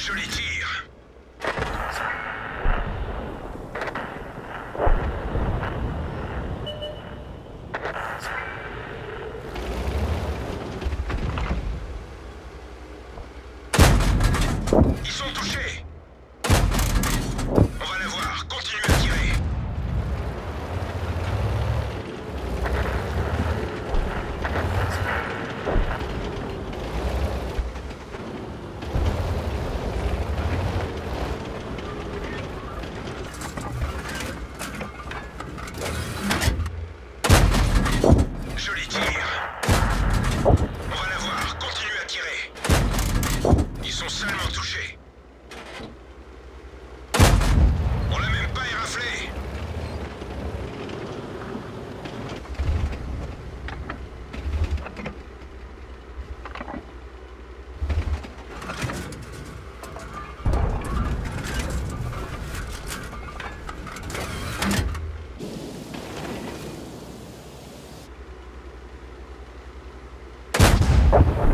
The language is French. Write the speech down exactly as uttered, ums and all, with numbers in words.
Je les tire. Ils sont touchés. On va la voir. Continuez à tirer. Je les tire. On va la voir. Continuez à tirer. Ils sont seulement touchés. You